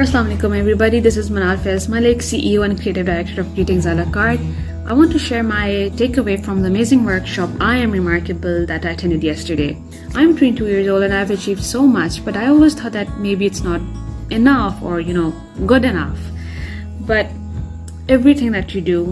Assalamu alaikum everybody, this is Manal Faisal Malik, CEO and Creative Director of Greetings Ala Card. I want to share my takeaway from the amazing workshop I Am Remarkable that I attended yesterday. I'm 22 years old and I've achieved so much, but I always thought that maybe it's not enough or, you know, good enough. But everything that you do,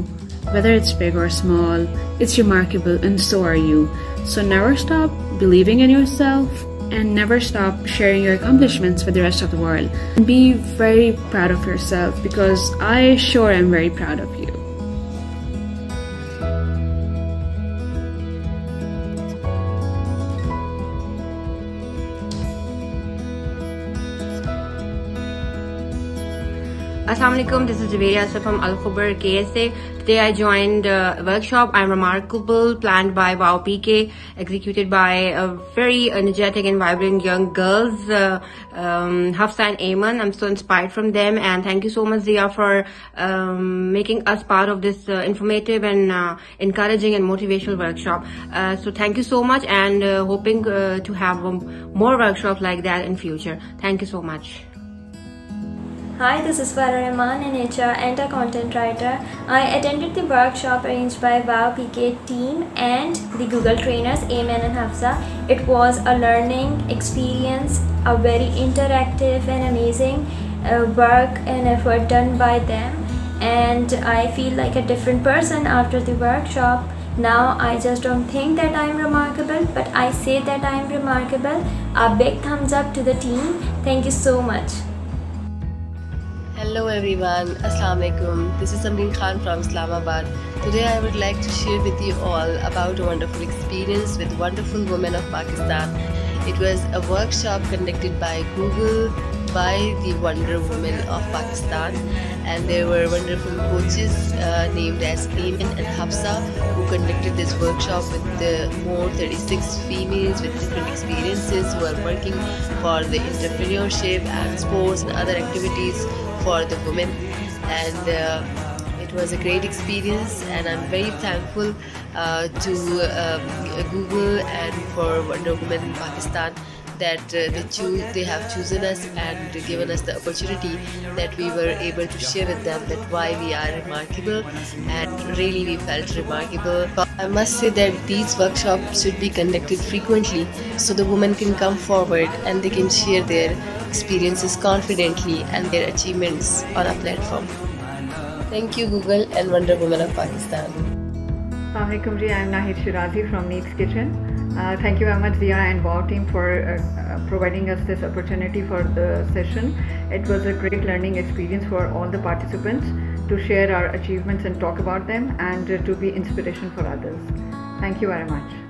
whether it's big or small, it's remarkable and so are you. So never stop believing in yourself, and never stop sharing your accomplishments with the rest of the world. And be very proud of yourself, because I sure am very proud of you. Assalamualaikum, this is Zuberia from Alkhobar KSA. Today I joined a workshop, I Am Remarkable, planned by WowPK, executed by very energetic and vibrant young girls, Hafsa and Aiman. I'm so inspired from them, and thank you so much, Zia, for making us part of this informative and encouraging and motivational workshop. So thank you so much, and hoping to have more workshops like that in future. Thank you so much. Hi, this is Farah Eman, an HR and a content writer. I attended the workshop arranged by WowPK team and the Google trainers, Aiman and Hafsa. It was a learning experience, a very interactive and amazing work and effort done by them. And I feel like a different person after the workshop. Now I just don't think that I am remarkable, but I say that I am remarkable. A big thumbs up to the team. Thank you so much. Hello everyone, Assalamu alaikum. This is Samreen Khan from Islamabad. Today I would like to share with you all about a wonderful experience with wonderful women of Pakistan. It was a workshop conducted by Google by the Wonder Women of Pakistan, and there were wonderful coaches named as Aiman and Hafsa who conducted this workshop with more 36 females with different experiences who are working for the entrepreneurship and sports and other activities for the women, and it was a great experience, and I'm very thankful to Google and for Wonder Women in Pakistan that they have chosen us and given us the opportunity that we were able to share with them that why we are remarkable, and really we felt remarkable. I must say that these workshops should be conducted frequently so the women can come forward and they can share their experiences confidently and their achievements on a platform. Thank you Google and Wonder Women of Pakistan. Assalamu alaikum ji, I am Nahid Shirazi from Nits Kitchen. Thank you very much Zia and WOW team for providing us this opportunity for the session. It was a great learning experience for all the participants to share our achievements and talk about them, and to be inspiration for others. Thank you very much.